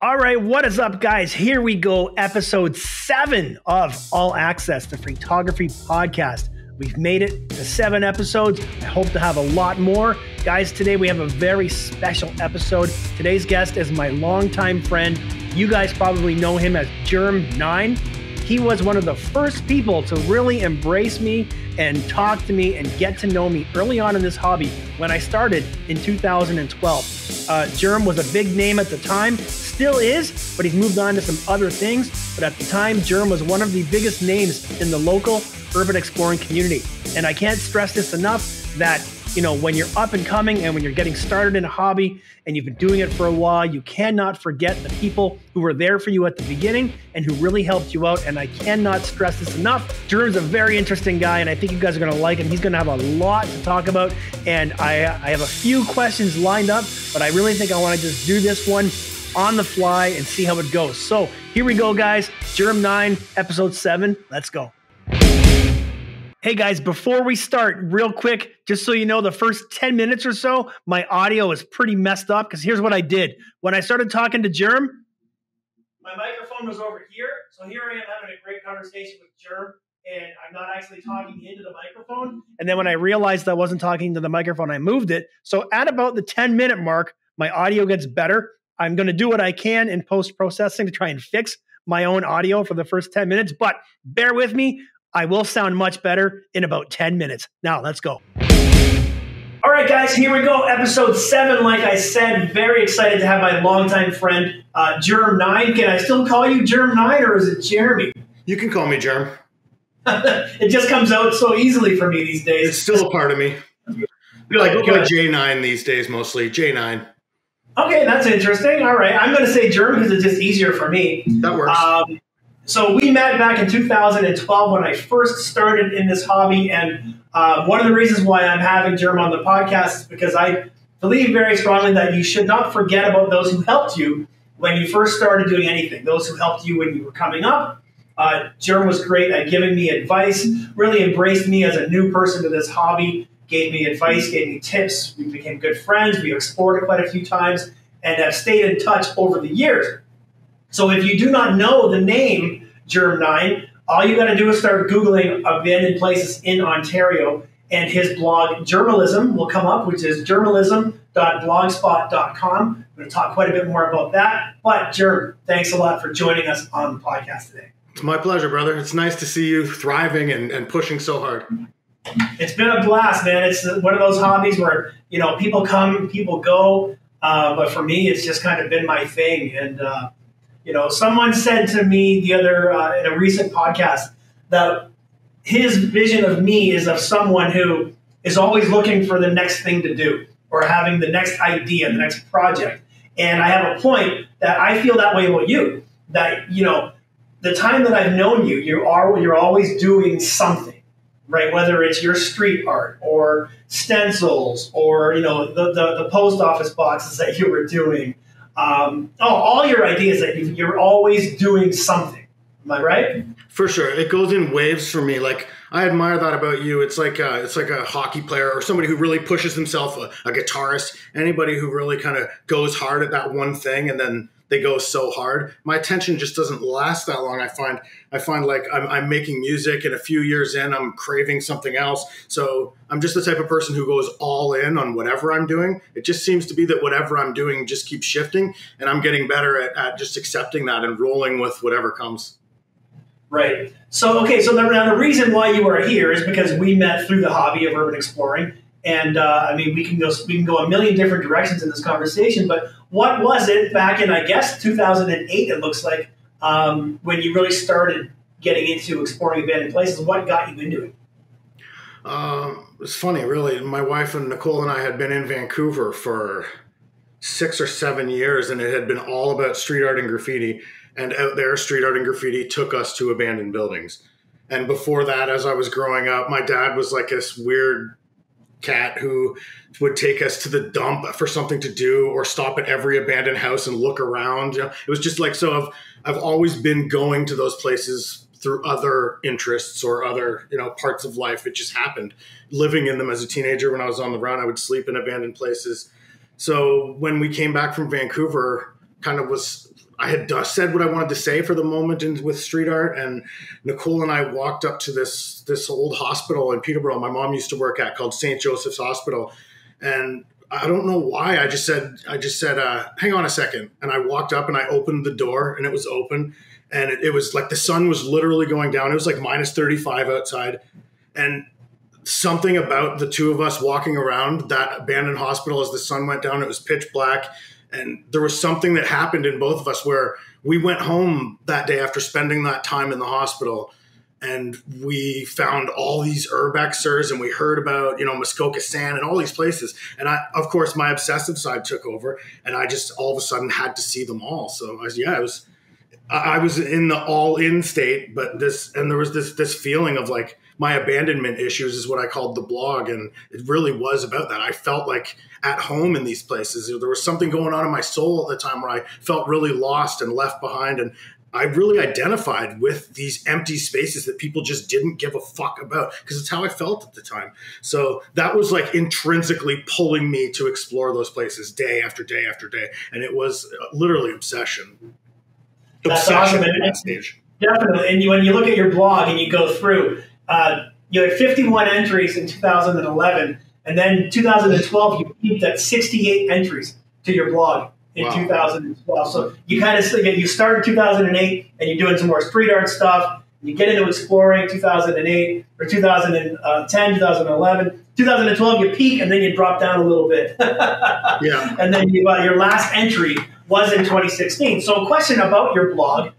All right, what is up, guys? Here we go. Episode 7 of All Access, the Freaktography Podcast. We've made it to 7 episodes. I hope to have a lot more. Guys, today we have a very special episode. Today's guest is my longtime friend. You guys probably know him as Jerm9. He was one of the first people to really embrace me and talk to me and get to know me early on in this hobby when I started in 2012. Jerm was a big name at the time, still is, but he's moved on to some other things. But at the time, Jerm was one of the biggest names in the local urban exploring community. And I can't stress this enough that, you know, when you're up and coming and when you're getting started in a hobby and you've been doing it for a while, you cannot forget the people who were there for you at the beginning and who really helped you out. And I cannot stress this enough. Jerm's a very interesting guy, and I think you guys are going to like him. He's going to have a lot to talk about. And I have a few questions lined up, but I really think I want to just do this one on the fly and see how it goes. So here we go, guys. Jerm9, episode 7. Let's go. Hey guys, before we start, real quick, just so you know, the first 10 minutes or so, my audio is pretty messed up because here's what I did. When I started talking to Jerm, my microphone was over here. So here I am having a great conversation with Jerm, and I'm not actually talking into the microphone. And then when I realized I wasn't talking to the microphone, I moved it. So at about the 10-minute mark, my audio gets better. I'm going to do what I can in post-processing to try and fix my own audio for the first 10 minutes, but bear with me. I will sound much better in about 10 minutes. Now, let's go. All right, guys, here we go. Episode 7, like I said, very excited to have my longtime friend, Jerm9. Can I still call you Jerm9 or is it Jeremy? You can call me Jerm. It just comes out so easily for me these days. It's still a part of me. You're like, okay, J9 these days mostly, J9. Okay, that's interesting. All right, I'm going to say Jerm because it's just easier for me. That works. So we met back in 2012 when I first started in this hobby, and one of the reasons why I'm having Jerm on the podcast is because I believe very strongly that you should not forget about those who helped you when you first started doing anything, those who helped you when you were coming up. Jerm was great at giving me advice, really embraced me as a new person to this hobby, gave me advice, gave me tips. We became good friends. We explored it quite a few times and have stayed in touch over the years. So if you do not know the name Jerm9, all you got to do is start Googling abandoned places in Ontario, and his blog Jermalism will come up, which is jermalism.blogspot.com. I'm going to talk quite a bit more about that. But Jerm, thanks a lot for joining us on the podcast today. It's my pleasure, brother. It's nice to see you thriving and pushing so hard. It's been a blast, man. It's one of those hobbies where, you know, people come, people go. But for me, it's just kind of been my thing. And, you know, someone said to me the other in a recent podcast that his vision of me is of someone who is always looking for the next thing to do or having the next idea, the next project. And I have a point that I feel that way about you, that, you know, the time that I've known you, you're always doing something, right? Whether it's your street art or stencils or, you know, the post office boxes that you were doing. All your ideas that you're always doing something. Am I right? For sure. It goes in waves for me. Like, I admire that about you. It's like a hockey player or somebody who really pushes himself, a guitarist, anybody who really kind of goes hard at that one thing and then they go so hard. My attention just doesn't last that long. I find like I'm making music and a few years in, I'm craving something else. So I'm just the type of person who goes all in on whatever I'm doing. It just seems to be that whatever I'm doing just keeps shifting, and I'm getting better at just accepting that and rolling with whatever comes. Right. So, okay. So now the reason why you are here is because we met through the hobby of urban exploring. And I mean, we can go a million different directions in this conversation, but what was it back in, I guess, 2008, it looks like, when you really started getting into exploring abandoned places? What got you into it? It's funny, really. My wife and Nicole and I had been in Vancouver for 6 or 7 years, and it had been all about street art and graffiti. And out there, street art and graffiti took us to abandoned buildings. And before that, as I was growing up, my dad was like this weird cat who would take us to the dump for something to do or stop at every abandoned house and look around. You know, it was just like, so I've always been going to those places through other interests or other, you know, parts of life. It just happened living in them as a teenager. When I was on the run, I would sleep in abandoned places. So when we came back from Vancouver, kind of was I had said what I wanted to say for the moment with street art, and Nicole and I walked up to this old hospital in Peterborough my mom used to work at called St. Joseph's Hospital. And I don't know why, I just said, hang on a second. And I walked up and I opened the door, and it was open, and it was like the sun was literally going down. It was like minus 35 outside. And something about the two of us walking around that abandoned hospital as the sun went down, it was pitch black. And there was something that happened in both of us where we went home that day after spending that time in the hospital, and we found all these urbexers, and we heard about, you know, Muskoka San and all these places. And I, of course, my obsessive side took over, and I just all of a sudden had to see them all. So I was in the all in state, but there was this feeling of like my abandonment issues is what I called the blog. And it really was about that. I felt like at home in these places. There was something going on in my soul at the time where I felt really lost and left behind, and I really identified with these empty spaces that people just didn't give a fuck about, because it's how I felt at the time. So that was like intrinsically pulling me to explore those places day after day after day. And it was literally obsession. That's obsession awesome. At that stage. Definitely. And when you look at your blog and you go through, you had 51 entries in 2011. And then 2012, you peaked at 68 entries to your blog. In wow. 2012. So you kind of again, you start in 2008 and you're doing some more street art stuff, and you get into exploring 2008 or 2010, 2011, 2012 you peak, and then you drop down a little bit. Yeah. And then your last entry was in 2016. So a question about your blog.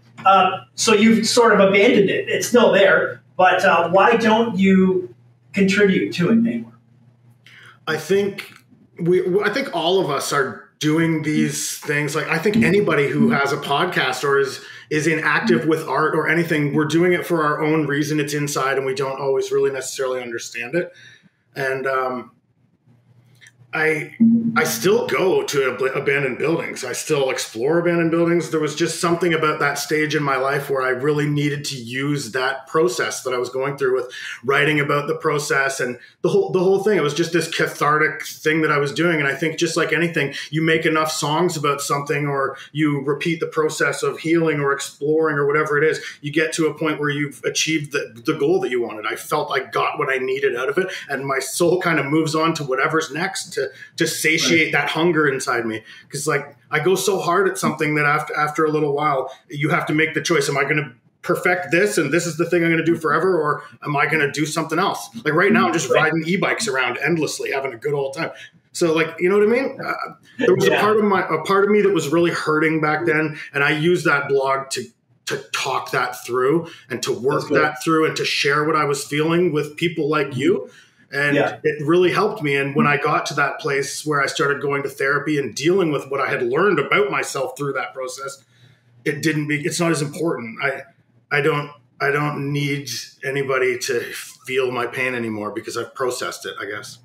So you've sort of abandoned it. It's still there, but why don't you contribute to it anymore? I think all of us are doing these things. Like, I think anybody who has a podcast or is inactive with art or anything, we're doing it for our own reason. It's inside, and we don't always really necessarily understand it. And I still go to abandoned buildings. I still explore abandoned buildings. There was just something about that stage in my life where I really needed to use that process that I was going through with writing about the process and the whole thing. It was just this cathartic thing that I was doing. And I think just like anything, you make enough songs about something, or you repeat the process of healing or exploring or whatever it is, you get to a point where you've achieved the goal that you wanted. I felt I got what I needed out of it, and my soul kind of moves on to whatever's next to satiate that hunger inside me. Because like I go so hard at something that after a little while you have to make the choice: am I going to perfect this, and this is the thing I'm going to do forever, or am I going to do something else? Like right now I'm just riding e-bikes around endlessly, having a good old time. So like, you know what I mean? There was a part of me that was really hurting back then, and I used that blog to talk that through and to work that through and to share what I was feeling with people like you. And it really helped me. And when I got to that place where I started going to therapy and dealing with what I had learned about myself through that process, it's not as important. I don't need anybody to feel my pain anymore because I've processed it, I guess.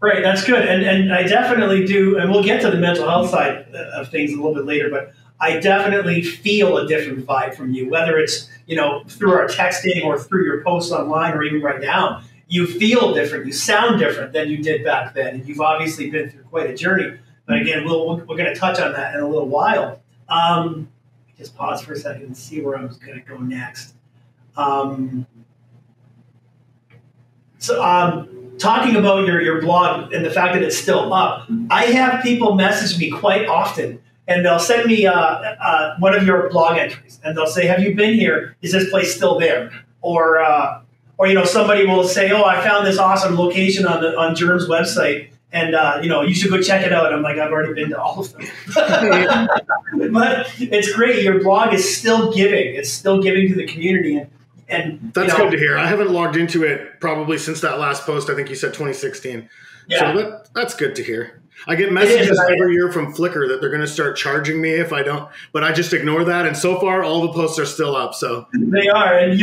Right. That's good. And I definitely do. And we'll get to the mental health side of things a little bit later, but I definitely feel a different vibe from you, whether it's, you know, through our texting or through your posts online or even right now. You feel different. You sound different than you did back then. And you've obviously been through quite a journey. But again, we're going to touch on that in a little while. Just pause for a second and see where I was going to go next. Talking about your blog and the fact that it's still up, I have people message me quite often, and they'll send me one of your blog entries, and they'll say, "Have you been here? Is this place still there?" Or you know, somebody will say, "Oh, I found this awesome location on Jerm's website, and you know, you should go check it out." I'm like, "I've already been to all of them." But it's great. Your blog is still giving. It's still giving to the community, and that's good to hear. I haven't logged into it probably since that last post. I think you said 2016. Yeah. So that's good to hear. I get messages every year from Flickr that they're going to start charging me if I don't, but I just ignore that. And so far, all the posts are still up. So they are, and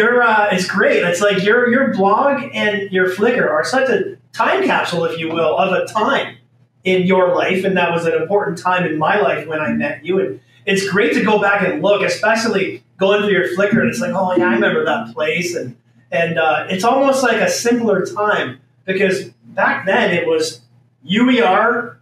it's great. It's like your blog and your Flickr are such a time capsule, if you will, of a time in your life, and that was an important time in my life when I met you. And it's great to go back and look, especially going through your Flickr, and it's like, oh yeah, I remember that place, and it's almost like a simpler time, because back then it was UER,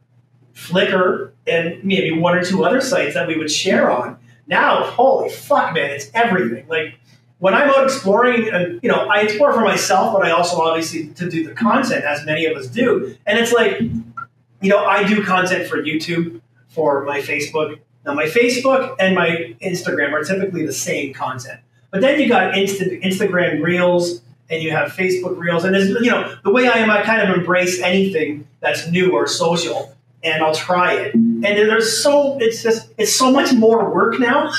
Flickr, and maybe one or two other sites that we would share on. Now, holy fuck, man, it's everything. Like, when I'm out exploring, and, you know, I explore for myself, but I also obviously to do the content, as many of us do. And it's like, you know, I do content for YouTube, for my Facebook. Now, my Facebook and my Instagram are typically the same content. But then you got Instagram Reels, and you have Facebook Reels. And, you know, the way I am, I kind of embrace anything that's new or social, and I'll try it. And there's so, it's so much more work now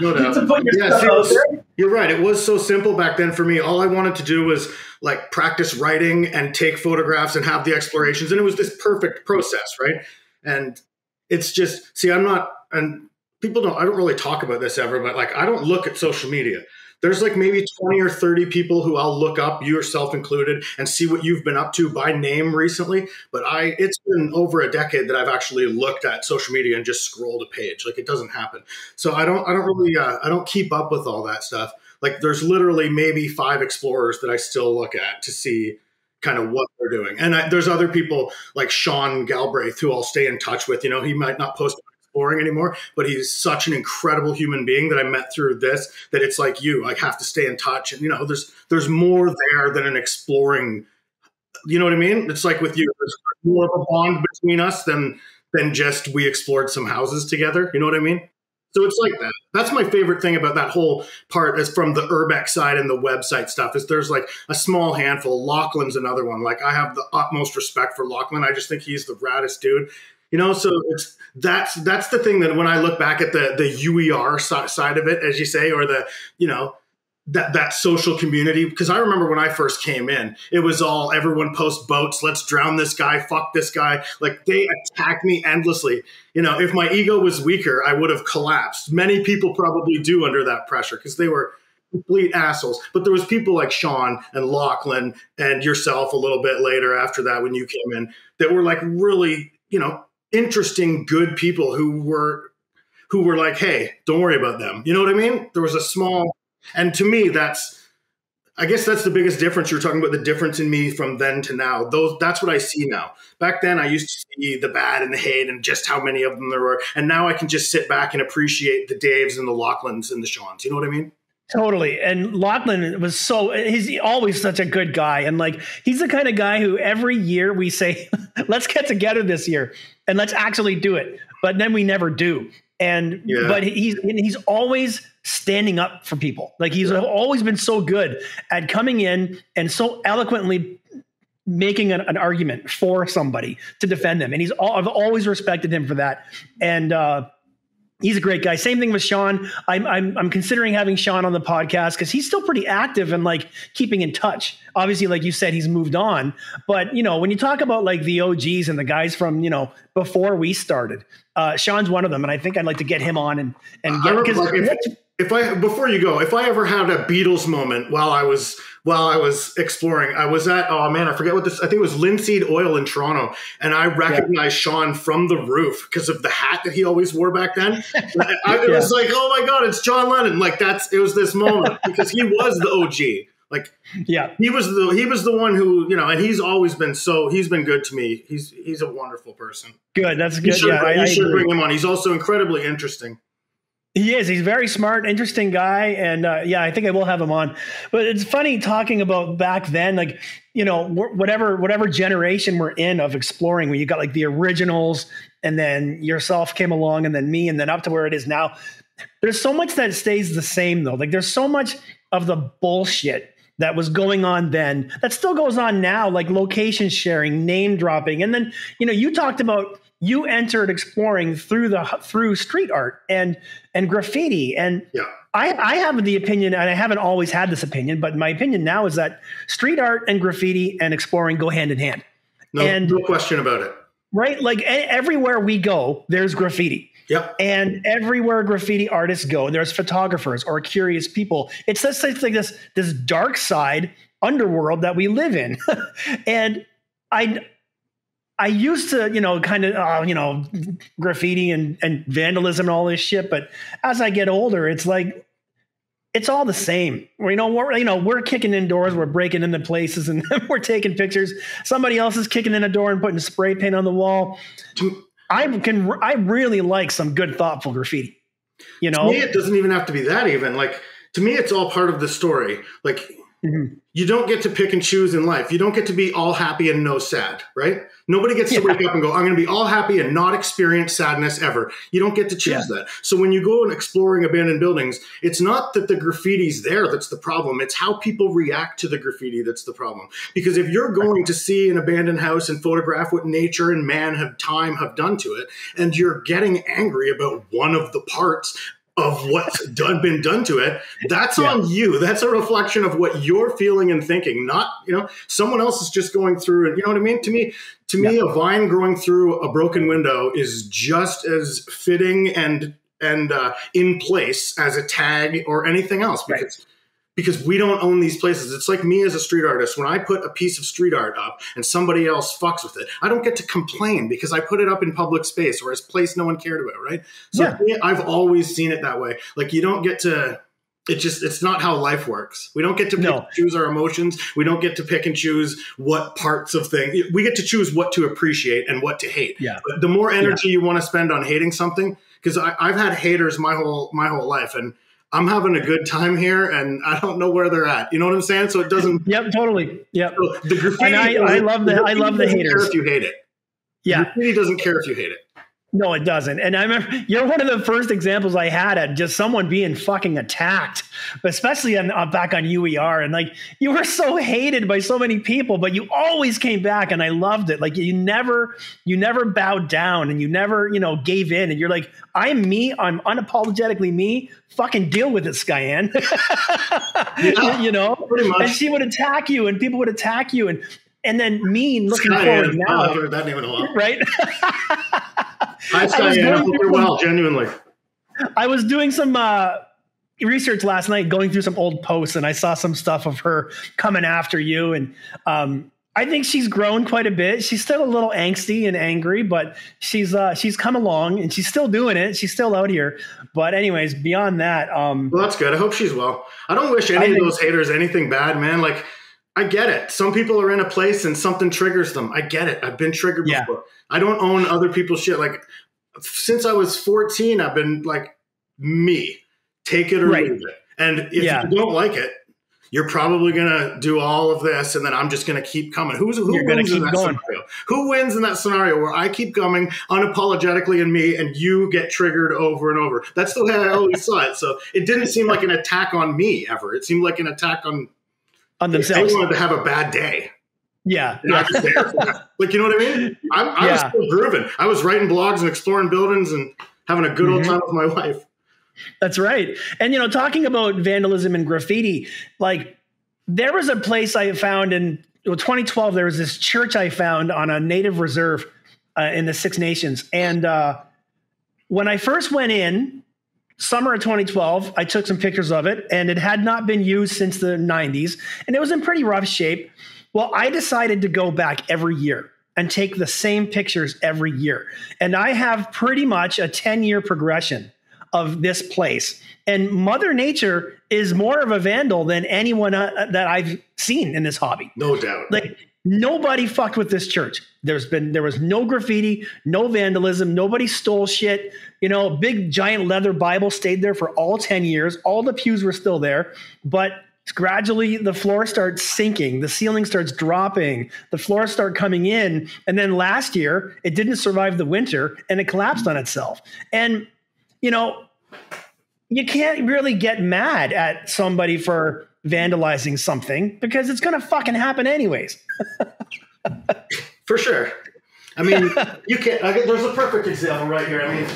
no. to put your stuff out there. You're right. It was so simple back then for me. All I wanted to do was like practice writing and take photographs and have the explorations. And it was this perfect process, right? And it's just, see, I'm not, and people don't, I don't really talk about this ever, but like, I don't look at social media. There's like maybe 20 or 30 people who I'll look up, yourself included, and see what you've been up to by name recently. But it's been over a decade that I've actually looked at social media and just scrolled a page. Like, it doesn't happen. So I don't keep up with all that stuff. Like, there's literally maybe 5 explorers that I still look at to see kind of what they're doing. And there's other people like Sean Galbraith who I'll stay in touch with. You know, he might not post exploring anymore, but he's such an incredible human being that I met through this, that it's like I have to stay in touch. And, you know, there's more there than an exploring, you know what I mean? It's like with you, there's more of a bond between us than just we explored some houses together. You know what I mean? So it's like that. That's my favorite thing about that whole part is from the urbex side and the website stuff is there's like a small handful. Lachlan's another one. Like, I have the utmost respect for Lachlan. I just think he's the raddest dude. You know, so that's the thing that when I look back at the UER side of it, as you say, or the, you know, that social community, because I remember when I first came in, it was all everyone posts boats. Let's drown this guy. Fuck this guy. Like, they attacked me endlessly. You know, if my ego was weaker, I would have collapsed. Many people probably do under that pressure because they were complete assholes. But there was people like Sean and Lachlan and yourself a little bit later after that when you came in that were like really, you know, interesting, good people who were like, hey, don't worry about them. You know what I mean? There was a small. And to me, I guess that's the biggest difference. You're talking about the difference in me from then to now. That's what I see now. Back then, I used to see the bad and the hate and just how many of them there were. And now I can just sit back and appreciate the Daves and the Lachlans and the Seans. You know what I mean? Totally. And Lachlan was he's always such a good guy. And like, he's the kind of guy who every year we say, let's get together this year and let's actually do it. But then we never do. And, but he's always standing up for people. Like, he's always been so good at coming in and so eloquently making an argument for somebody to defend them. And I've always respected him for that. And, he's a great guy. Same thing with Sean. I'm considering having Sean on the podcast because he's still pretty active and like keeping in touch. Obviously, like you said, he's moved on. But, you know, when you talk about like the OGs and the guys from, you know, before we started, Sean's one of them. And I think I'd like to get him on and get because before you go, if I ever had a Beatles moment while I was exploring, I was at, oh man, I forget what this, I think it was Linseed Oil in Toronto. And I recognized Sean from the roof because of the hat that he always wore back then. It was like, oh my God, it's John Lennon. Like it was this moment because he was the OG. Like, he was the one who, you know, and he's always been he's been good to me. He's a wonderful person. Good. That's good. You should bring him on. He's also incredibly interesting. He is. He's a very smart, interesting guy. And I think I will have him on. But it's funny talking about back then, like, you know, whatever generation we're in of exploring, where you got like the originals and then yourself came along and then me and then up to where it is now. There's so much that stays the same, though. Like, there's so much of the bullshit that was going on then that still goes on now, like location sharing, name dropping. And then, you know, you talked about you entered exploring through street art and graffiti. And I have the opinion, and I haven't always had this opinion, but my opinion now is that street art and graffiti and exploring go hand in hand. No question about it. Right? Like everywhere we go, there's graffiti. Yep. And everywhere graffiti artists go, there's photographers or curious people. It's just like this dark side underworld that we live in. And I used to, you know, kind of, you know, graffiti and vandalism and all this shit. But as I get older, it's like, it's all the same. We're kicking in doors, we're breaking into places, and we're taking pictures. Somebody else is kicking in a door and putting spray paint on the wall. I really like some good, thoughtful graffiti. You know, to me, it doesn't even have to be that even. Like, to me, it's all part of the story. Like, you don't get to pick and choose in life. You don't get to be all happy and no sad, right? Nobody gets to wake up and go, I'm going to be all happy and not experience sadness ever. You don't get to choose that. So when you go and exploring abandoned buildings, it's not that the graffiti's there that's the problem. It's how people react to the graffiti that's the problem. Because if you're going to see an abandoned house and photograph what nature and man have time have done to it, and you're getting angry about one of the parts of what's been done to it, that's on you. That's a reflection of what you're feeling and thinking, not, you know, someone else is just going through it. You know what I mean? To me, a vine growing through a broken window is just as fitting and in place as a tag or anything else, because we don't own these places. It's like me as a street artist. When I put a piece of street art up and somebody else fucks with it, I don't get to complain because I put it up in public space or a place no one cared about, right? So I've always seen it that way. Like, you don't get to – it's not how life works. We don't get to pick and choose our emotions. We don't get to pick and choose what parts of things – we get to choose what to appreciate and what to hate. Yeah. But the more energy you want to spend on hating something – because I've had haters my whole life, and – I'm having a good time here, and I don't know where they're at. You know what I'm saying? So it doesn't. Yep, totally. Yep. So the graffiti. And I love the haters. If you hate it, graffiti doesn't care if you hate it. No, it doesn't. And I remember you're one of the first examples I had of just someone being fucking attacked, especially back on UER. And like, you were so hated by so many people, but you always came back, and I loved it. Like, you never bowed down, and you never, you know, gave in. And you're like, I'm me. I'm unapologetically me. Fucking deal with it, Skyanne. You know, pretty much. And she would attack you, and people would attack you, and then mean looking forward now. I've heard that name in a while. Right. Hi, Skyanne. I hope you're well, genuinely. I was doing some research last night, going through some old posts, and I saw some stuff of her coming after you. And I think she's grown quite a bit. She's still a little angsty and angry, but she's come along, and she's still doing it. She's still out here. But anyways, beyond that. Well, that's good. I hope she's well. I don't wish any of those haters anything bad, man. Like, I get it. Some people are in a place and something triggers them. I get it. I've been triggered before. I don't own other people's shit. Like, since I was 14, I've been like, me, take it or leave it. And if you don't like it, you're probably going to do all of this, and then I'm just going to keep coming. Who wins in that scenario where I keep coming unapologetically in me and you get triggered over and over? That's the way I always saw it. So it didn't seem like an attack on me ever. It seemed like an attack on themselves. They wanted to have a bad day. Yeah. Like, you know what I mean? I was still grooving. I was writing blogs and exploring buildings and having a good old time with my wife. That's right. And, you know, talking about vandalism and graffiti, like, there was a place I found in 2012, there was this church I found on a native reserve in the Six Nations. And when I first went in, summer of 2012, I took some pictures of it, and it had not been used since the 90s, and it was in pretty rough shape. Well, I decided to go back every year and take the same pictures every year. And I have pretty much a 10-year progression of this place. And Mother Nature is more of a vandal than anyone that I've seen in this hobby. No doubt. Like, nobody fucked with this church. There was no graffiti, no vandalism. Nobody stole shit. You know, big giant leather Bible stayed there for all 10 years. All the pews were still there, but gradually the floor starts sinking. The ceiling starts dropping. The floors start coming in. And then last year it didn't survive the winter and it collapsed on itself. And, you know, you can't really get mad at somebody for vandalizing something because it's going to fucking happen anyways. For sure. I mean, you can't, there's a perfect example right here. I mean,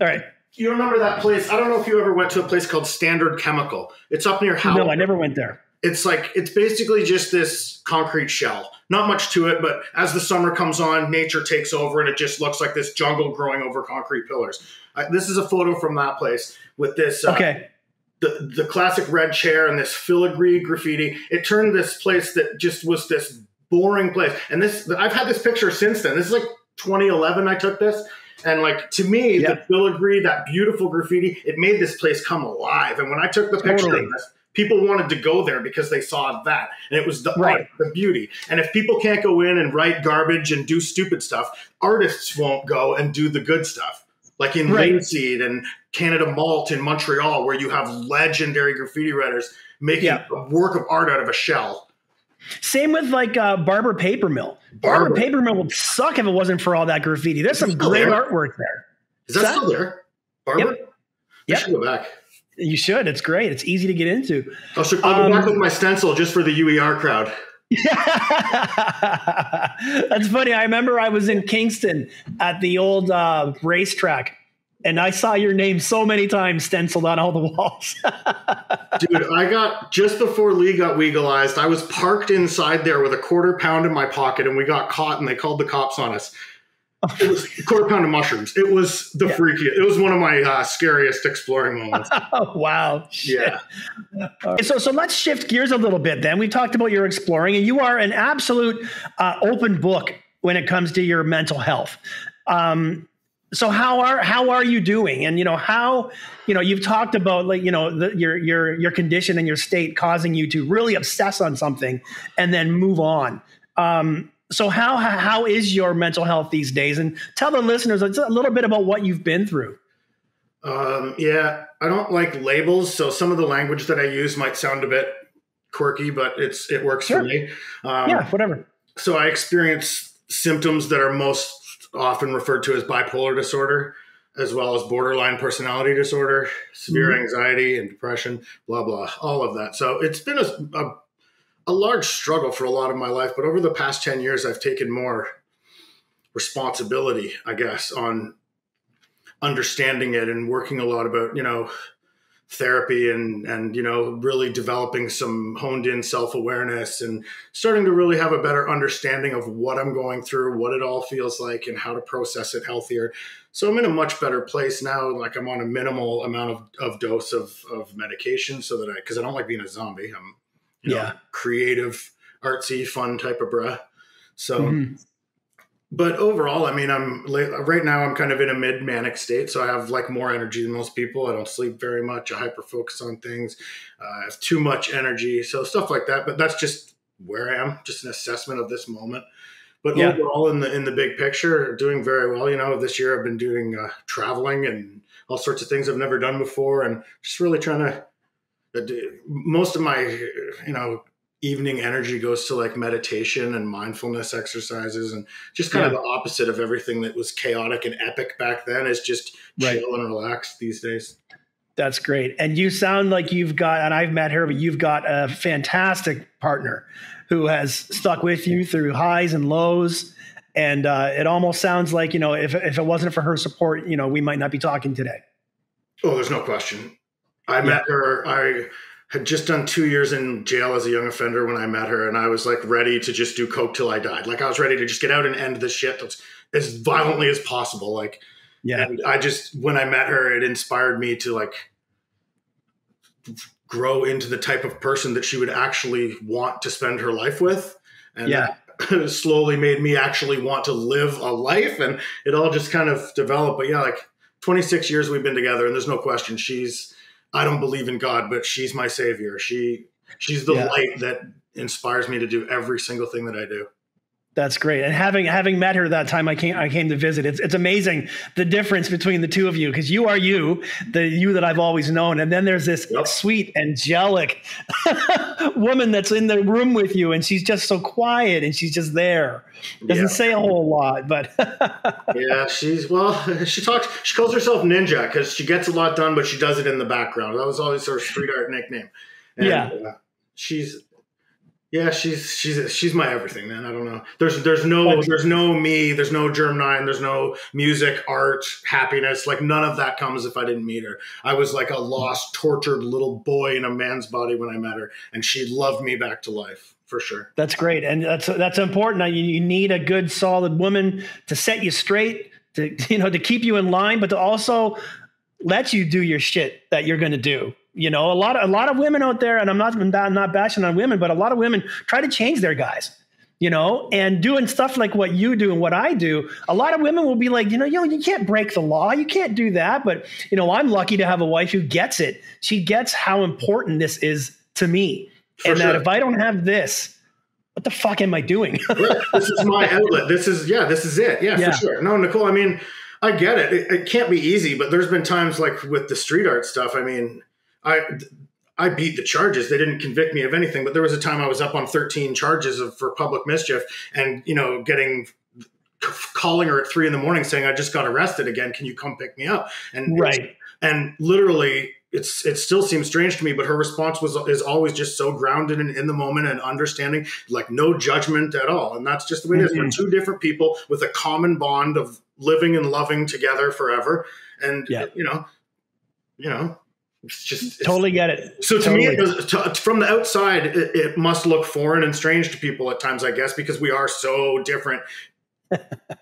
all right. You remember that place? I don't know if you ever went to a place called Standard Chemical. It's up near Howell. No, I never went there. It's basically just this concrete shell. Not much to it, but as the summer comes on, nature takes over, and it just looks like this jungle growing over concrete pillars. This is a photo from that place with this. Okay. The classic red chair and this filigree graffiti. It turned this place that just was this boring place. And this, I've had this picture since then. This is like 2011 I took this. And like, to me, the filigree, that beautiful graffiti, it made this place come alive. And when I took the picture of this, people wanted to go there because they saw that. And it was the art, the beauty. And if people can't go in and write garbage and do stupid stuff, artists won't go and do the good stuff. like in Rainseed and Canada Malt in Montreal, where you have legendary graffiti writers making a work of art out of a shell. Same with like Barber Paper Mill. Barber Paper Mill would suck if it wasn't for all that graffiti. There's some great artwork there. Is that still there? Barber? Yeah. I should go back. You should. It's great. It's easy to get into. I should go back with my stencil just for the UER crowd. That's funny. I remember I was in Kingston at the old racetrack, and I saw your name so many times stenciled on all the walls. Dude, I got, just before Lee got legalized, I was parked inside there with a quarter pound in my pocket, and we got caught, and they called the cops on us. It was a quarter pound of mushrooms. It was the freakiest. It was one of my scariest exploring moments. Wow. Yeah. Right. So let's shift gears a little bit then. We talked about your exploring, and you are an absolute open book when it comes to your mental health. So how are you doing? And, you know, you've talked about, like, you know, your condition and your state causing you to really obsess on something and then move on. So how is your mental health these days? And tell the listeners a little bit about what you've been through. Yeah, I don't like labels, so some of the language that I use might sound a bit quirky, but it works for me. Yeah, whatever. So I experience symptoms that are most often referred to as bipolar disorder, as well as borderline personality disorder, severe anxiety and depression, blah, blah, all of that. So it's been a large struggle for a lot of my life, but over the past 10 years, I've taken more responsibility, I guess, on understanding it and working a lot about, you know, therapy and, you know, really developing some honed in self-awareness and starting to really have a better understanding of what I'm going through, what it all feels like, and how to process it healthier. So I'm in a much better place now. Like, I'm on a minimal amount of dose of medication so that because I don't like being a zombie. I'm, you know, creative, artsy, fun type of bruh. So, but overall, I mean, right now I'm kind of in a mid manic state. So I have like more energy than most people. I don't sleep very much. I hyper focus on things. I have too much energy. So stuff like that, but that's just where I am, just an assessment of this moment. But overall in the big picture, doing very well. You know, this year I've been doing traveling and all sorts of things I've never done before. And just really trying to, most of my, you know, evening energy goes to like meditation and mindfulness exercises and just kind of the opposite of everything that was chaotic and epic back then is just chill and relax these days. That's great. And you sound like you've got, and I've met her, but you've got a fantastic partner who has stuck with you through highs and lows. And it almost sounds like, you know, if it wasn't for her support, you know, we might not be talking today. Oh, there's no question. I met her. I had just done 2 years in jail as a young offender when I met her, and I was like ready to just do coke till I died. Like, I was ready to just get out and end this shit as violently as possible. Like, and I just, when I met her, it inspired me to like grow into the type of person that she would actually want to spend her life with. And that slowly made me actually want to live a life, and it all just kind of developed. But yeah, like 26 years we've been together, and there's no question I don't believe in God, but she's my savior. She's the light that inspires me to do every single thing that I do. That's great. And having met her that time, I came to visit. It's amazing the difference between the two of you, because you are the you that I've always known. And then there's this sweet, angelic woman that's in the room with you, and she's just so quiet and she's just there. Doesn't say a whole lot, but she calls herself Ninja because she gets a lot done, but she does it in the background. That was always her street art nickname. And, she's my everything, man. I don't know. There's no me, there's no Germ9, there's no music, art, happiness. Like, none of that comes if I didn't meet her. I was like a lost, tortured little boy in a man's body when I met her, and she loved me back to life. For sure. That's great. And that's important. You need a good, solid woman to set you straight, to keep you in line, but to also let you do your shit that you're going to do. You know, a lot of women out there, and I'm not bashing on women, but a lot of women try to change their guys, you know, and doing stuff like what you do and what I do. A lot of women will be like, you know, you can't break the law. You can't do that. But, you know, I'm lucky to have a wife who gets it. She gets how important this is to me. That if I don't have this, what the fuck am I doing? This is my outlet. This is it. Yeah, for sure. No, Nicole, I mean, I get it. It can't be easy, but there's been times like with the street art stuff. I mean, I beat the charges. They didn't convict me of anything, but there was a time I was up on 13 charges for public mischief and, you know, calling her at 3 in the morning saying, I just got arrested again. Can you come pick me up? And right. And literally it still seems strange to me, but her response is always just so grounded and in the moment and understanding, like no judgment at all. And that's just the way it is. We're two different people with a common bond of living and loving together forever. And you know, it's just totally get it. So to me, from the outside, it must look foreign and strange to people at times, I guess, because we are so different.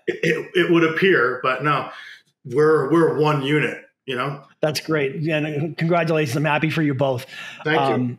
it would appear, but no, we're one unit, you know? That's great. And congratulations. I'm happy for you both. Thank you.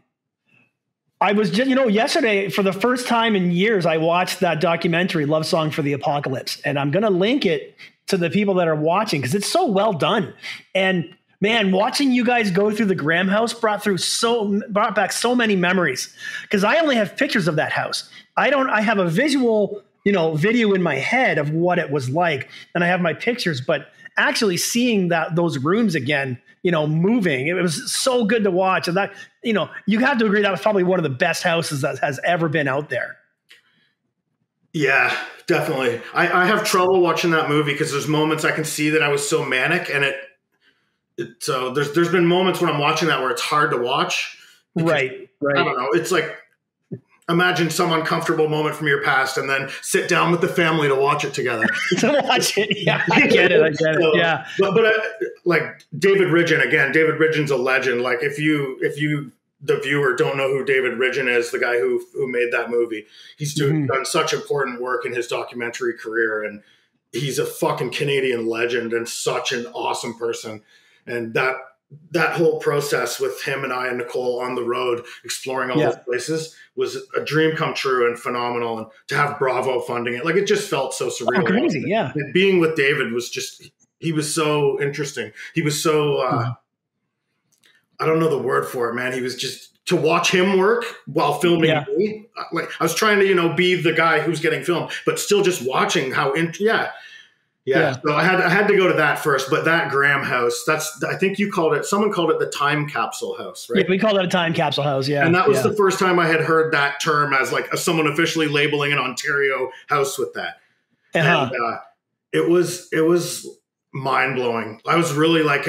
I was just, you know, yesterday for the first time in years, I watched that documentary, Love Song for the Apocalypse, and I'm going to link it to the people that are watching because it's so well done. And man, watching you guys go through the Graham House brought back so many memories because I only have pictures of that house. I have a visual, you know, video in my head of what it was like, and I have my pictures, but actually seeing those rooms again, you know, moving, it was so good to watch. And that, you know, you have to agree that was probably one of the best houses that has ever been out there. Yeah, definitely. I have trouble watching that movie because there's moments I can see that I was so manic, and so there's been moments when I'm watching that where it's hard to watch. Right. I don't know. It's like, imagine some uncomfortable moment from your past and then sit down with the family to watch it together. To watch it. Yeah, I get it. So, yeah. But like David Ridgen, again, David Ridgen's a legend. Like if you, the viewer, don't know who David Ridgen is, the guy who made that movie, he's done such important work in his documentary career. And he's a fucking Canadian legend and such an awesome person. And that whole process with him and I and Nicole on the road exploring all those places was a dream come true and phenomenal. And to have Bravo funding it, like it just felt so surreal. Oh, crazy, yeah. And being with David was just, he was so interesting. He was so, I don't know the word for it, man. He was just, to watch him work while filming me, like I was trying to, you know, be the guy who's getting filmed, but still just watching how, Yeah. So I had to go to that first, but that Graham House, I think you called it, someone called it the time capsule house, right? Yeah, we called it a time capsule house. Yeah. And that was the first time I had heard that term as like someone officially labeling an Ontario house with that. Uh-huh. And it was mind blowing. I was really like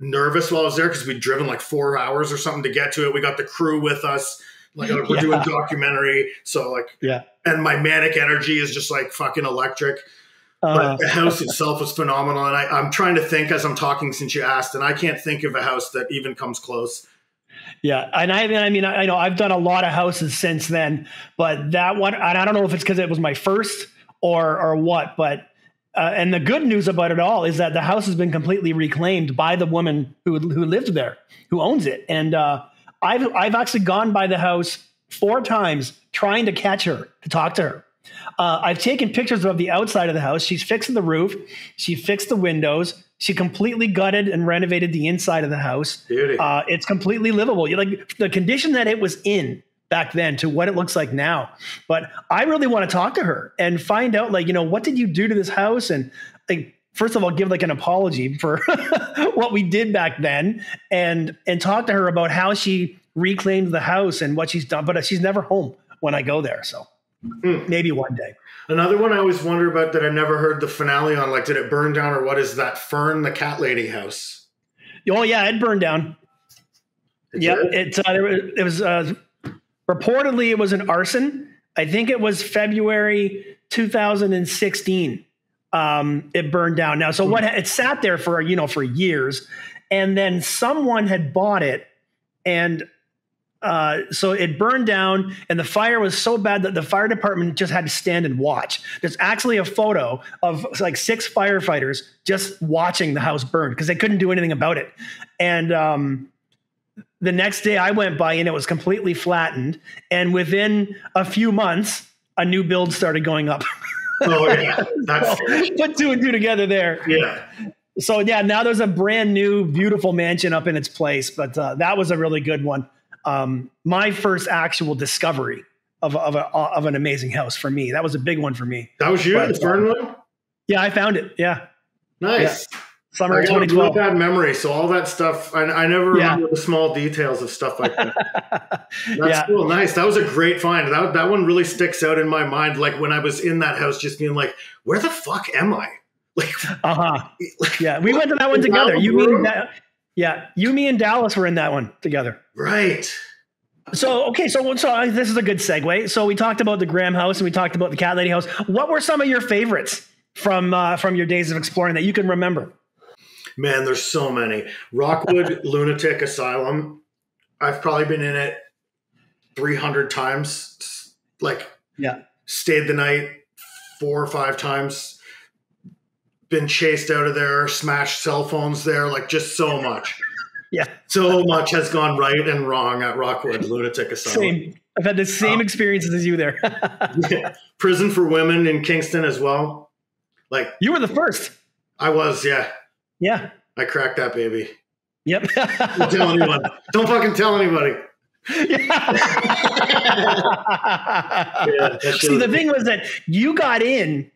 nervous while I was there because we'd driven like 4 hours or something to get to it. We got the crew with us. Like we're doing documentary. So like, and my manic energy is just like fucking electric. But the house itself was phenomenal. And I'm trying to think as I'm talking since you asked, and I can't think of a house that even comes close. Yeah. And I mean, I know I've done a lot of houses since then, but that one, and I don't know if it's because it was my first or what, but and the good news about it all is that the house has been completely reclaimed by the woman who lived there, who owns it. And I've actually gone by the house 4 times trying to catch her, to talk to her. I've taken pictures of the outside of the house. She's fixed the roof. She fixed the windows. She completely gutted and renovated the inside of the house. It's completely livable. You're like the condition that it was in back then to what it looks like now. But I really want to talk to her and find out, like, you know, what did you do to this house? And like, first of all, give like an apology for what we did back then, and talk to her about how she reclaimed the house and what she's done. But she's never home when I go there. So. Maybe one day. Another one I always wonder about that I never heard the finale on, like, did it burn down, or what is that Fern the Cat Lady house? Oh yeah, it burned down. It was reportedly it was an arson. I think it was February 2016. It burned down. Now, so what? It sat there for for years, and then someone had bought it and. So it burned down, and the fire was so bad that the fire department just had to stand and watch. There's actually a photo of like 6 firefighters just watching the house burn because they couldn't do anything about it. And the next day I went by and it was completely flattened. And within a few months, a new build started going up. Oh, yeah. Put 2 and 2 together there. Yeah. So, yeah, now there's a brand new, beautiful mansion up in its place. But that was a really good one. My first actual discovery of an amazing house for me. That was a big one for me. That was you, the Fern one? Yeah, I found it. Yeah. Nice. Yeah. Summer 2012. Bad memory, so all that stuff. I never remember the small details of stuff like that. That's cool. Nice. That was a great find. That one really sticks out in my mind. Like when I was in that house, just being like, "Where the fuck am I?" Like, we went to that one together. You, me, and Dallas were in that one together. Right. So, okay. So this is a good segue. So we talked about the Graham House and we talked about the Cat Lady House. What were some of your favorites from your days of exploring that you can remember? Man, there's so many. Rockwood Lunatic Asylum. I've probably been in it 300 times. Stayed the night 4 or 5 times. Been chased out of there. Smashed cell phones there. Like just so much. Yeah. So much has gone right and wrong at Rockwood Lunatic Asylum. Same. I've had the same experiences as you there. Prison for Women in Kingston as well. Like you were the first. I was, yeah. Yeah. I cracked that baby. Yep. Don't tell anyone. Don't fucking tell anybody. See, the thing was that you got in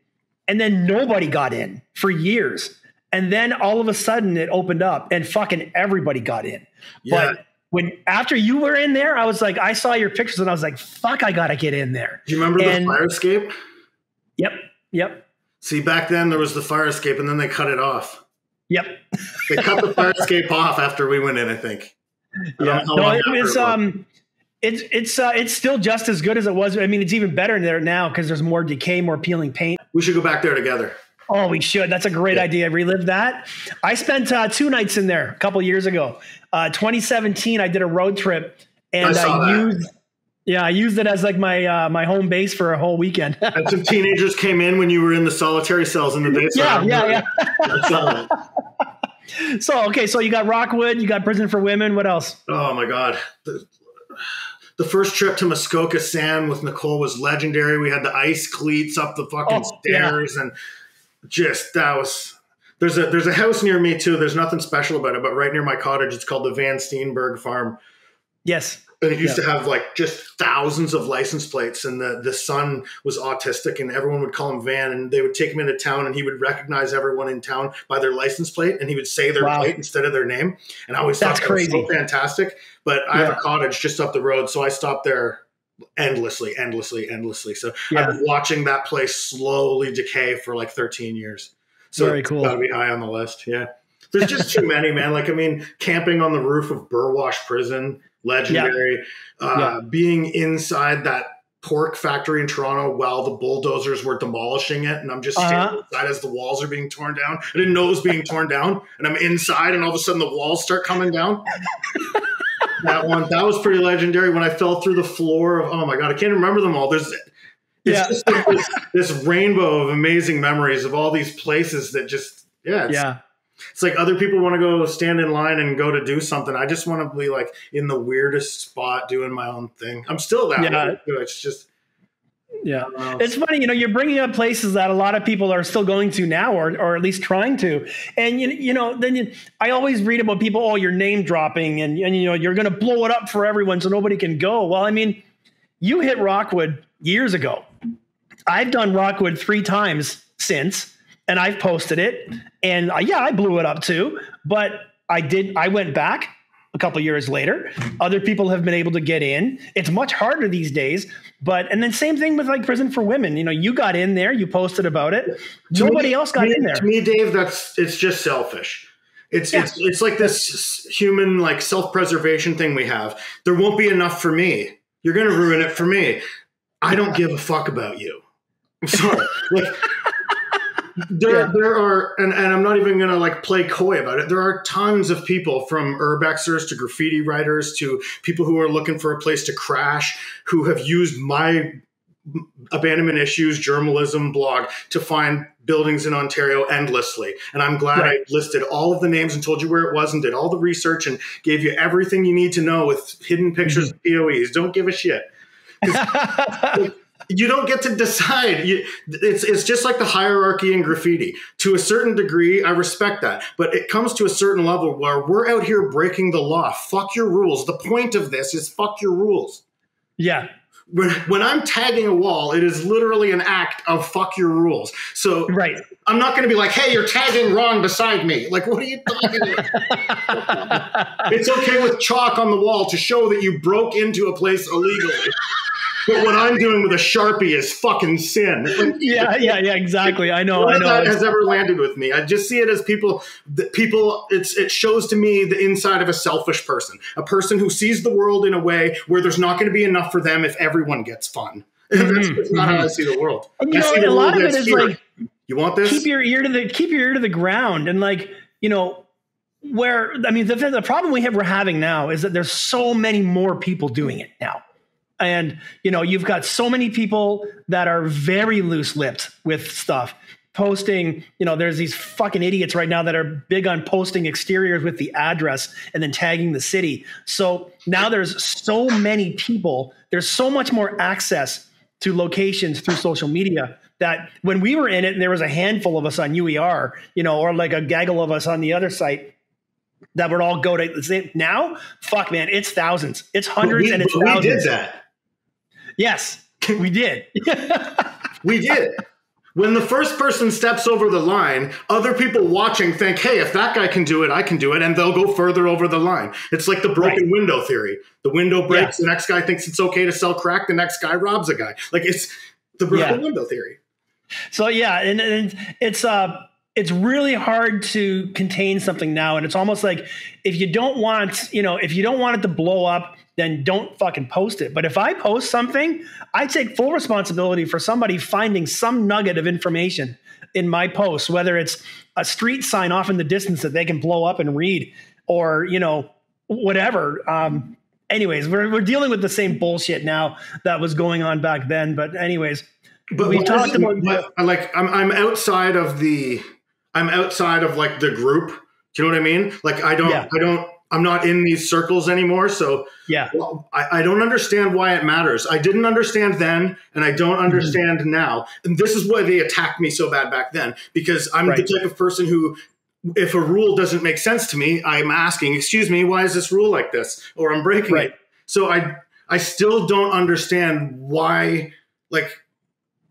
and then nobody got in for years. And then all of a sudden it opened up and fucking everybody got in. Yeah. But after you were in there, I was like, I saw your pictures and I was like, fuck, I got to get in there. Do you remember the fire escape? Yep. Yep. See, back then there was the fire escape and then they cut it off. Yep. They cut the fire escape off after we went in, I think. Yeah. No, it's still just as good as it was. I mean, it's even better in there now because there's more decay, more peeling paint. We should go back there together. Oh, we should. That's a great idea. Relive that. I spent 2 nights in there a couple years ago. 2017, I did a road trip and I used it as like my home base for a whole weekend. And some teenagers came in when you were in the solitary cells in the basement. Yeah. That's so, okay. So you got Rockwood, you got Prison for Women. What else? Oh my God. The first trip to Muskoka San with Nicole was legendary. We had the ice cleats up the fucking stairs and just, that was, there's a house near me too. There's nothing special about it, but right near my cottage, it's called the Van Steenburg Farm. Yes. And it used to have like just thousands of license plates, and the son was autistic and everyone would call him Van, and they would take him into town and he would recognize everyone in town by their license plate, and he would say their plate instead of their name. And I always thought that was so fantastic. But I have a cottage just up the road, so I stopped there endlessly. So I've been watching that place slowly decay for like 13 years. So very cool. Gotta be high on the list. Yeah. There's just too many, man. Like, I mean, camping on the roof of Burwash Prison. Legendary. Being inside that pork factory in Toronto while the bulldozers were demolishing it, and I'm just standing outside as the walls are being torn down. I didn't know it was being torn down, and I'm inside, and all of a sudden the walls start coming down. That was pretty legendary. When I fell through the floor of, oh my God, I can't remember them all. Just like this rainbow of amazing memories of all these places that just It's like other people want to go stand in line and go to do something. I just want to be like in the weirdest spot doing my own thing. I'm still that way. It's just, it's funny, you know, you're bringing up places that a lot of people are still going to now, or at least trying to. And, I always read about people, oh, you're name dropping and you know, you're going to blow it up for everyone so nobody can go. Well, I mean, you hit Rockwood years ago. I've done Rockwood 3 times since. And I've posted it, and I blew it up too, but I went back a couple years later. Other people have been able to get in. It's much harder these days, and then same thing with like Prison for Women. You know, you got in there, you posted about it. Nobody else got in there. To me, Dave, it's just selfish. It's like this human, like self-preservation thing we have. There won't be enough for me. You're going to ruin it for me. I don't give a fuck about you. I'm sorry. Like, There are, and I'm not even going to like play coy about it. There are tons of people, from urbexers to graffiti writers to people who are looking for a place to crash, who have used my abandonment issues, Jermalism blog to find buildings in Ontario endlessly. And I'm glad I listed all of the names and told you where it was and did all the research and gave you everything you need to know with hidden pictures of POEs. Don't give a shit. You don't get to decide. It's just like the hierarchy in graffiti. To a certain degree, I respect that. But it comes to a certain level where we're out here breaking the law. Fuck your rules. The point of this is fuck your rules. Yeah. when I'm tagging a wall, it is literally an act of fuck your rules. So right. I'm not going to be like, hey, you're tagging wrong beside me. Like, what are you talking about? It's okay with chalk on the wall to show that you broke into a place illegally. But what I'm doing with a Sharpie is fucking sin. Yeah, exactly. I know. None of that has ever landed with me. I just see it as people, it shows to me the inside of a selfish person, a person who sees the world in a way where there's not going to be enough for them if everyone gets fun. That's not how I see the world. And, you know, a lot of it is here. Like, you want this? Keep your ear to the ground. And like, you know, where, I mean, the problem we're having now is that there's so many more people doing it now. And, you know, you've got so many people that are very loose-lipped with stuff posting. You know, there's these fucking idiots right now that are big on posting exteriors with the address and then tagging the city. So now there's so many people. There's so much more access to locations through social media that when we were in it, and there was a handful of us on UER, you know, or like a gaggle of us on the other site, that would all go to the same. Now, fuck, man, it's thousands. It's hundreds and it's thousands. We did that. Yes, we did. We did. When the first person steps over the line, other people watching think, hey, if that guy can do it, I can do it. And they'll go further over the line. It's like the broken window theory. The window breaks. Yeah. The next guy thinks it's okay to sell crack. The next guy robs a guy. Like, it's the broken window theory. So, yeah. And it's really hard to contain something now. And it's almost like if you don't want it to blow up, then don't fucking post it. But if I post something, I take full responsibility for somebody finding some nugget of information in my post, whether it's a street sign off in the distance that they can blow up and read, or, you know, whatever. Anyways, we're dealing with the same bullshit now that was going on back then. But anyways, we talked about I'm outside of like the group. Do you know what I mean? Like I'm not in these circles anymore. So I don't understand why it matters. I didn't understand then, and I don't understand now. And this is why they attacked me so bad back then, because I'm the type of person who, if a rule doesn't make sense to me, I'm asking, excuse me, why is this rule like this? Or I'm breaking it. So I still don't understand why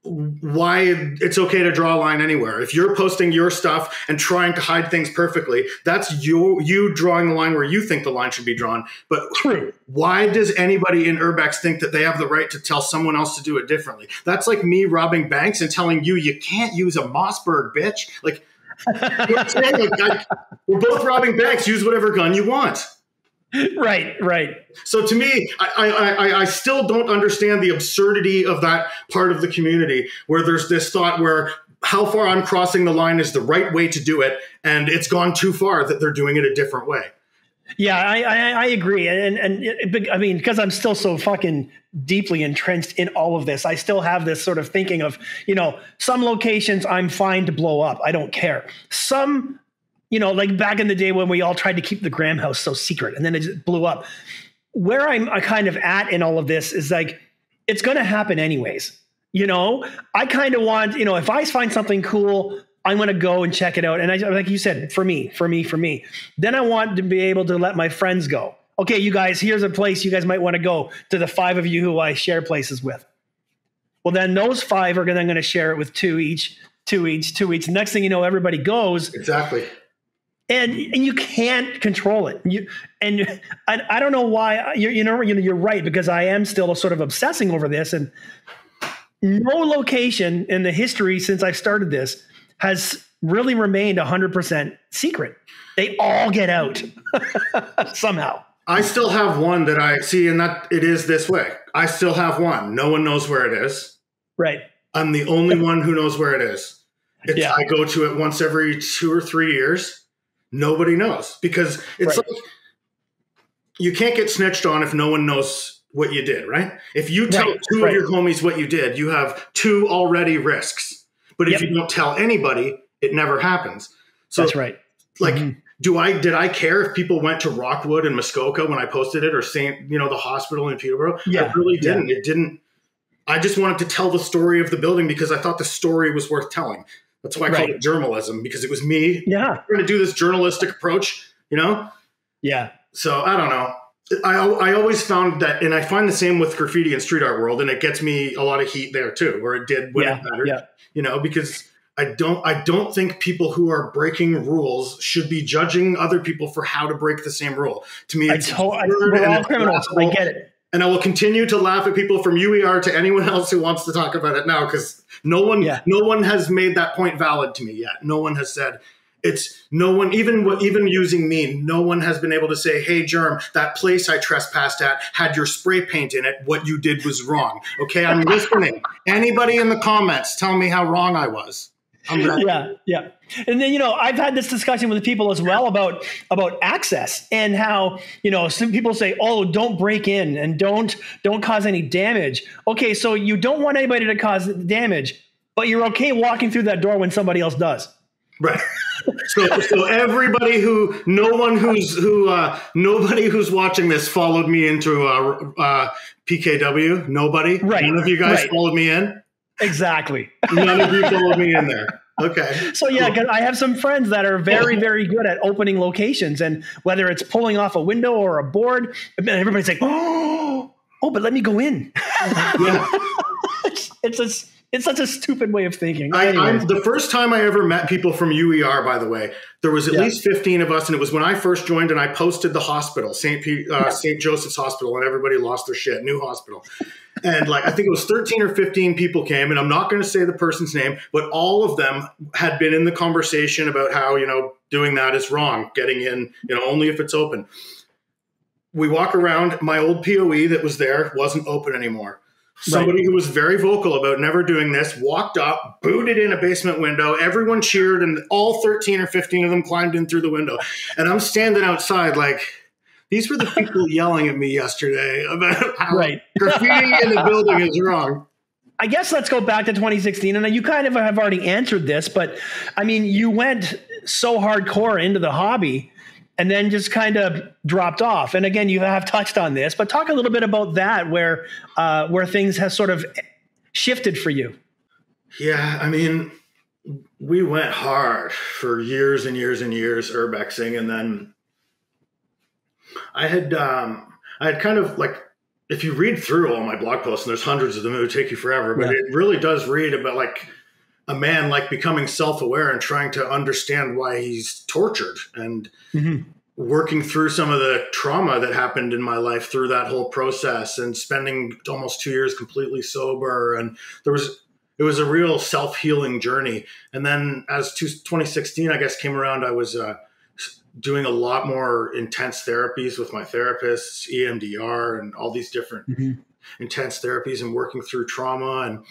it's okay to draw a line anywhere. If you're posting your stuff and trying to hide things perfectly, that's you drawing the line where you think the line should be drawn. But true. Why does anybody in urbex think that they have the right to tell someone else to do it differently? That's like me robbing banks and telling you can't use a Mossberg, bitch. Like, we're both robbing banks. Use whatever gun you want. Right. So to me, I still don't understand the absurdity of that part of the community where there's this thought where how far I'm crossing the line is the right way to do it, and it's gone too far that they're doing it a different way. Yeah, I agree. And I mean, because I'm still so fucking deeply entrenched in all of this, I still have this sort of thinking of, you know, some locations I'm fine to blow up. I don't care. Some, you know, like back in the day when we all tried to keep the Graham House so secret and then it just blew up. Where I'm kind of at in all of this is like, it's going to happen anyways. You know, I kind of want, you know, if I find something cool, I'm going to go and check it out. And I, like you said, for me, then I want to be able to let my friends go. Okay, you guys, here's a place you guys might want to go, to the five of you who I share places with. Well, then those five are going to share it with two each. Next thing you know, everybody goes. Exactly. And you can't control it. I don't know why. You're right, because I am still sort of obsessing over this. And no location in the history since I started this has really remained 100% secret. They all get out somehow. I still have one that I see, and that it is this way. I still have one. No one knows where it is. Right. I'm the only one who knows where it is. I go to it once every 2 or 3 years. Nobody knows, because it's like you can't get snitched on if no one knows what you did, right? If you tell two of your homies what you did, you have two already risks. But if you don't tell anybody, it never happens. So that's right. Like, did I care if people went to Rockwood and Muskoka when I posted it, or the hospital in Peterborough? Yeah. I really didn't. Yeah. It didn't. I just wanted to tell the story of the building because I thought the story was worth telling. That's why I called it Jermalism, because it was me. Yeah. We're going to do this journalistic approach, you know? Yeah. So I don't know. I always found that, and I find the same with graffiti and street art world, and it gets me a lot of heat there too, where it did when it mattered, you know, because I don't think people who are breaking rules should be judging other people for how to break the same rule. To me, it's we're all criminals. I get it. And I will continue to laugh at people from UER to anyone else who wants to talk about it now, because no one has made that point valid to me yet. No one has said it's no one, even using me, no one has been able to say, hey, Jerm, that place I trespassed at had your spray paint in it. What you did was wrong. Okay, I'm listening. Anybody in the comments, tell me how wrong I was. Yeah. And then, you know, I've had this discussion with people as well about access and how, you know, some people say, oh, don't break in and don't cause any damage. Okay, so you don't want anybody to cause damage, but you're okay walking through that door when somebody else does. Right. So everybody nobody who's watching this followed me into PKW. Nobody. Right. None of you guys followed me in. Exactly. None of you followed me in there. Okay. So yeah, because I have some friends that are very, very good at opening locations, and whether it's pulling off a window or a board, everybody's like, oh, but let me go in. Yeah. It's such a stupid way of thinking. The first time I ever met people from UER, by the way, there was at least 15 of us, and it was when I first joined, and I posted the hospital, St. Joseph's Hospital, and everybody lost their shit, new hospital. And like, I think it was 13 or 15 people came, and I'm not going to say the person's name, but all of them had been in the conversation about how, you know, doing that is wrong, getting in, you know, only if it's open. We walk around, my old POE that was there wasn't open anymore. Somebody who was very vocal about never doing this walked up, booted in a basement window. Everyone cheered, and all 13 or 15 of them climbed in through the window. And I'm standing outside like, these were the people yelling at me yesterday about how graffiti in the building is wrong. I guess let's go back to 2016. And you kind of have already answered this, but I mean, you went so hardcore into the hobby and then just kind of dropped off. And again, you have touched on this, but talk a little bit about that, where things have sort of shifted for you. Yeah, I mean, we went hard for years and years and years urbexing. And then I had kind of like, if you read through all my blog posts, and there's hundreds of them, it would take you forever, but it really does read about like a man like becoming self-aware and trying to understand why he's tortured and working through some of the trauma that happened in my life through that whole process and spending almost 2 years completely sober. And it was a real self-healing journey. And then as 2016, I guess, came around, I was doing a lot more intense therapies with my therapists, EMDR and all these different intense therapies and working through trauma. And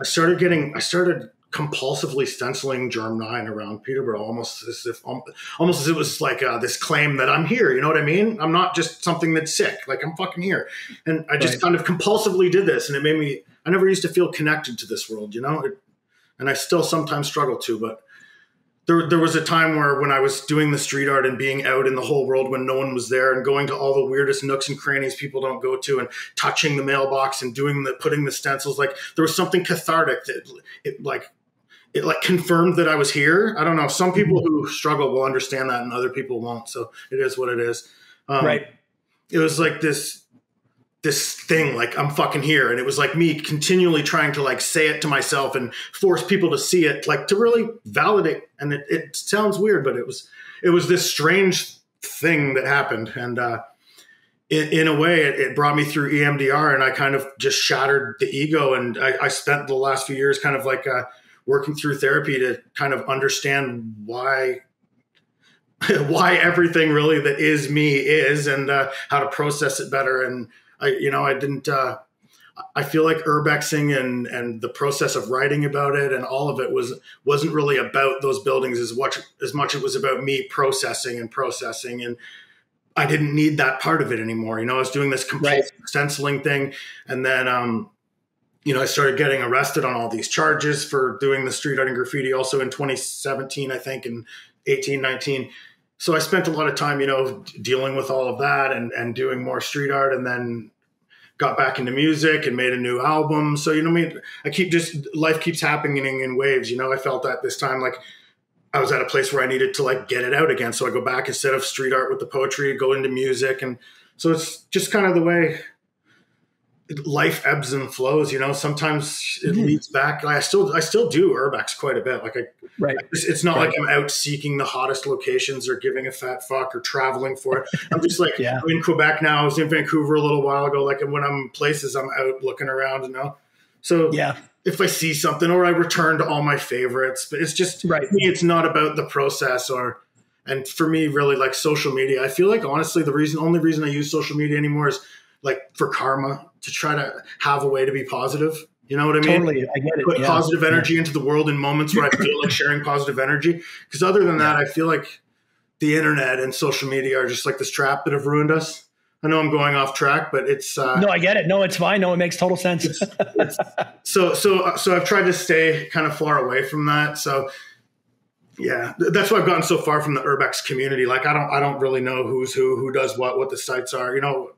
I started compulsively stenciling Jerm9 around Peterborough, almost as if it was like this claim that I'm here. You know what I mean? I'm not just something that's sick. Like, I'm fucking here. And I just kind of compulsively did this, and it made me. I never used to feel connected to this world, you know. And I still sometimes struggle to, but there was a time where when I was doing the street art and being out in the whole world when no one was there and going to all the weirdest nooks and crannies people don't go to and touching the mailbox and putting the stencils, like there was something cathartic that it confirmed that I was here. I don't know. Some people who struggle will understand that and other people won't. So it is what it is. It was like this thing, like I'm fucking here. And it was like me continually trying to like say it to myself and force people to see it, like to really validate. And it sounds weird, but it was this strange thing that happened. And, in a way, it brought me through EMDR, and I kind of just shattered the ego. And I spent the last few years kind of like, working through therapy to kind of understand why everything really that is me is, and how to process it better. And I feel like urbexing and the process of writing about it and all of it wasn't really about those buildings as much it was about me processing. And I didn't need that part of it anymore. You know, I was doing this compulsive stenciling thing. And then, you know, I started getting arrested on all these charges for doing the street art and graffiti also in 2017, I think, and 18, 19. So I spent a lot of time, you know, dealing with all of that and doing more street art, and then got back into music and made a new album. So, you know, life keeps happening in waves. You know, I felt that this time, like I was at a place where I needed to like get it out again. So I go back, instead of street art with the poetry, go into music and So it's just kind of the way life ebbs and flows, you know. Sometimes it leads back. Like I still do urbex quite a bit. Like it's not like I'm out seeking the hottest locations or giving a fat fuck or traveling for it. I'm just like I'm in Quebec now. I was in Vancouver a little while ago. Like, and when I'm in places, I'm out looking around, you know. So if I see something, or I return to all my favorites, but it's just for me, it's not about the process or. And for me, really, like social media, I feel like honestly, the only reason I use social media anymore is like for karma, to try to have a way to be positive. You know what I mean? Totally, I get it. Put positive energy into the world in moments where I feel like sharing positive energy. Because other than that, I feel like the internet and social media are just like this trap that have ruined us. I know I'm going off track, but it's no, I get it. No, it's fine. No, it makes total sense. So I've tried to stay kind of far away from that. So. Yeah, that's why I've gotten so far from the urbex community. Like, I don't really know who's who does what the sites are, you know.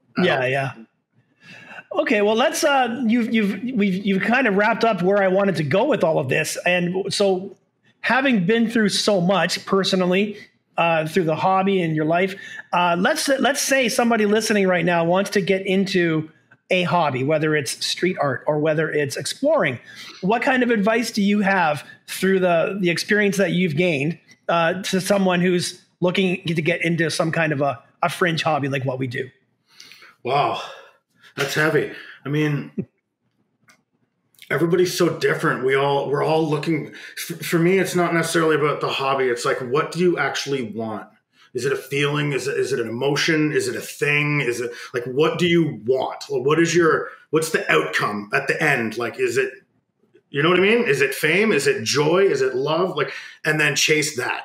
Okay, well, let's you've kind of wrapped up where I wanted to go with all of this. And so, having been through so much personally through the hobby and your life, let's say somebody listening right now wants to get into a hobby, whether it's street art or whether it's exploring. What kind of advice do you have through the experience that you've gained to someone who's looking to get into some kind of a fringe hobby like what we do? Wow, that's heavy. I mean, everybody's so different. We're all looking, for me, it's not necessarily about the hobby. It's like, what do you actually want? Is it a feeling? Is it an emotion? Is it a thing? Is it like, what do you want? What's the outcome at the end? Like, is it, you know what I mean? Is it fame? Is it joy? Is it love? Like, and then chase that.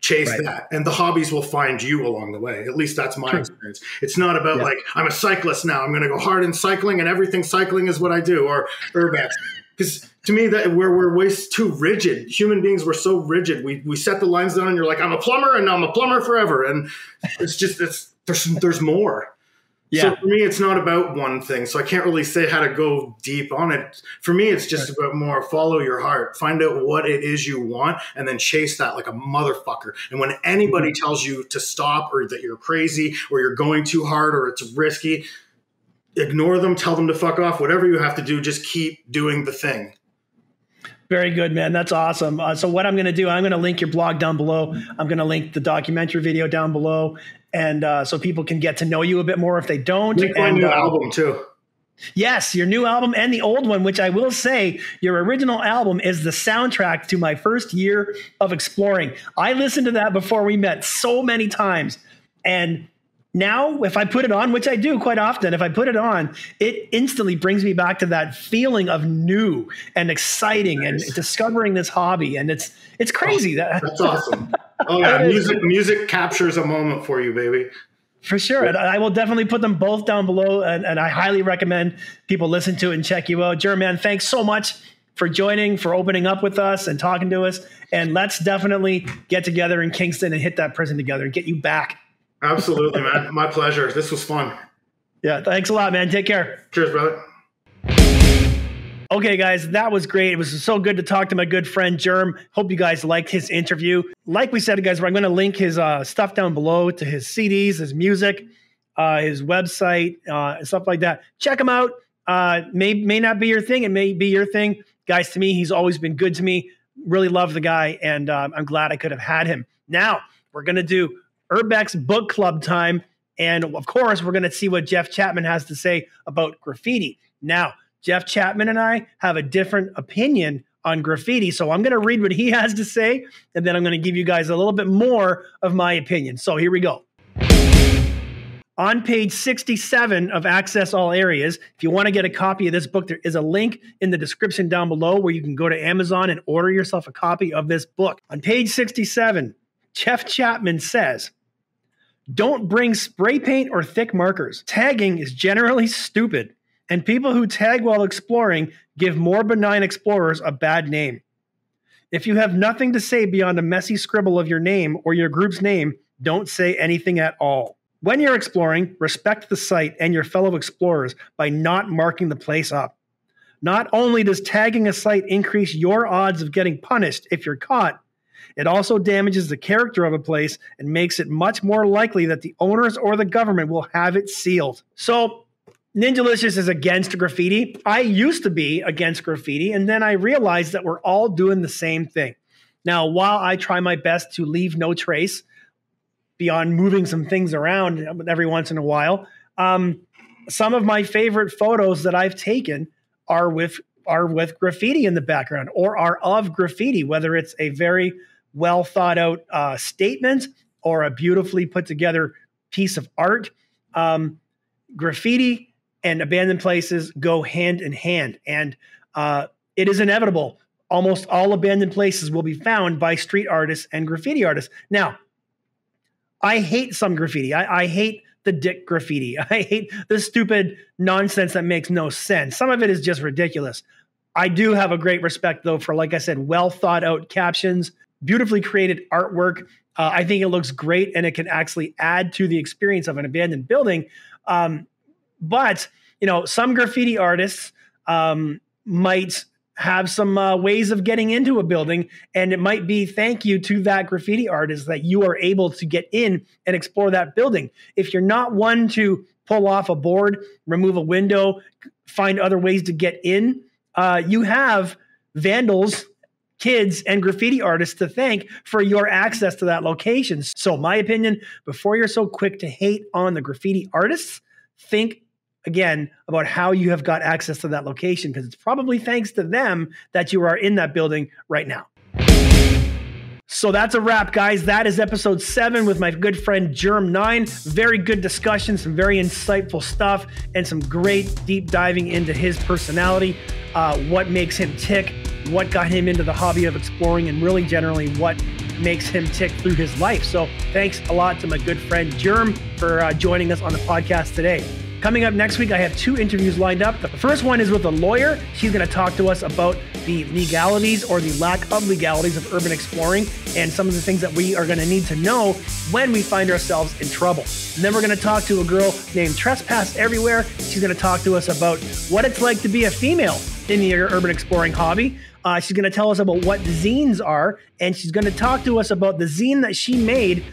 Chase that. And the hobbies will find you along the way. At least that's my experience. It's not about like, I'm a cyclist now. I'm going to go hard in cycling and everything cycling is what I do, or urbex. Because to me, that we're way too rigid. Human beings, we're so rigid. We set the lines down, and you're like, I'm a plumber, and now I'm a plumber forever. And it's just there's more. Yeah. So for me, it's not about one thing. So I can't really say how to go deep on it. For me, it's just about more follow your heart, find out what it is you want, and then chase that like a motherfucker. And when anybody tells you to stop, or that you're crazy, or you're going too hard, or it's risky, ignore them, tell them to fuck off, whatever you have to do, just keep doing the thing. Very good, man. That's awesome. So what I'm going to do, I'm going to link your blog down below. I'm going to link the documentary video down below. And so people can get to know you a bit more if they don't. Link my new album too. Yes, your new album and the old one, which I will say your original album is the soundtrack to my first year of exploring. I listened to that before we met so many times. And now, if I put it on, which I do quite often, if I put it on, it instantly brings me back to that feeling of new and exciting and discovering this hobby. And it's crazy. That's awesome. Oh yeah, music captures a moment for you, baby. For sure. And I will definitely put them both down below. And I highly recommend people listen to it and check you out. Jerman, thanks so much for joining, for opening up with us and talking to us. And let's definitely get together in Kingston and hit that prison together and get you back. Absolutely, man. My pleasure. This was fun. Yeah. Thanks a lot, man. Take care. Cheers, brother. Okay, guys, that was great. It was so good to talk to my good friend, Jerm. Hope you guys liked his interview. Like we said, guys, I'm going to link his stuff down below, to his CDs, his music, his website, stuff like that. Check him out. May not be your thing. It may be your thing. Guys, to me, he's always been good to me. Really love the guy, and I'm glad I could have had him. Now, we're going to do urbex book club time, and of course we're going to see what Jeff Chapman has to say about graffiti. Now, Jeff Chapman and I have a different opinion on graffiti, so I'm going to read what he has to say, and then I'm going to give you guys a little bit more of my opinion. So here we go. On page 67 of Access All Areas, if you want to get a copy of this book, there is a link in the description down below where you can go to Amazon and order yourself a copy of this book. On page 67, Jeff Chapman says, "Don't bring spray paint or thick markers. Tagging is generally stupid, and people who tag while exploring give more benign explorers a bad name. If you have nothing to say beyond a messy scribble of your name or your group's name, don't say anything at all. When you're exploring, respect the site and your fellow explorers by not marking the place up. Not only does tagging a site increase your odds of getting punished if you're caught, It also damages the character of a place and makes it much more likely that the owners or the government will have it sealed. So Ninjalicious is against graffiti. I used to be against graffiti, and then I realized that we're all doing the same thing. Now, while I try my best to leave no trace beyond moving some things around every once in a while, some of my favorite photos that I've taken are with graffiti in the background, or are of graffiti, whether it's a very well thought out statement or a beautifully put together piece of art. Graffiti and abandoned places go hand in hand, and it is inevitable. Almost all abandoned places will be found by street artists and graffiti artists. Now, I hate some graffiti. I hate the dick graffiti. I hate the stupid nonsense that makes no sense. Some of it is just ridiculous. I do have a great respect, though, for, like I said, well thought out captions, beautifully created artwork. I think it looks great, and it can actually add to the experience of an abandoned building. But, you know, some graffiti artists might have some ways of getting into a building, and it might be thank you to that graffiti artist that you are able to get in and explore that building. If you're not one to pull off a board, remove a window, find other ways to get in, you have vandals, kids, and graffiti artists to thank for your access to that location. So my opinion, before you're so quick to hate on the graffiti artists, think again about how you have got access to that location, because it's probably thanks to them that you are in that building right now. So that's a wrap, guys. That is episode 7 with my good friend Jerm9. Very good discussion, some very insightful stuff, and some great deep diving into his personality, what makes him tick, what got him into the hobby of exploring, and really generally what makes him tick through his life. So thanks a lot to my good friend Jerm for joining us on the podcast today. Coming up next week, I have 2 interviews lined up. The first one is with a lawyer. She's going to talk to us about the legalities, or the lack of legalities, of urban exploring, and some of the things that we are going to need to know when we find ourselves in trouble. And then we're going to talk to a girl named Trespass Everywhere. She's going to talk to us about what it's like to be a female in the urban exploring hobby. She's going to tell us about what zines are, and she's going to talk to us about the zine that she made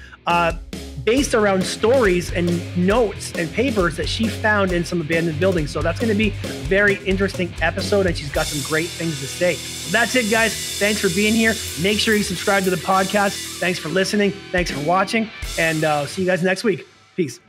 based around stories and notes and papers that she found in some abandoned buildings. So that's going to be a very interesting episode, and she's got some great things to say. So that's it, guys. Thanks for being here. Make sure you subscribe to the podcast. Thanks for listening. Thanks for watching, and see you guys next week. Peace.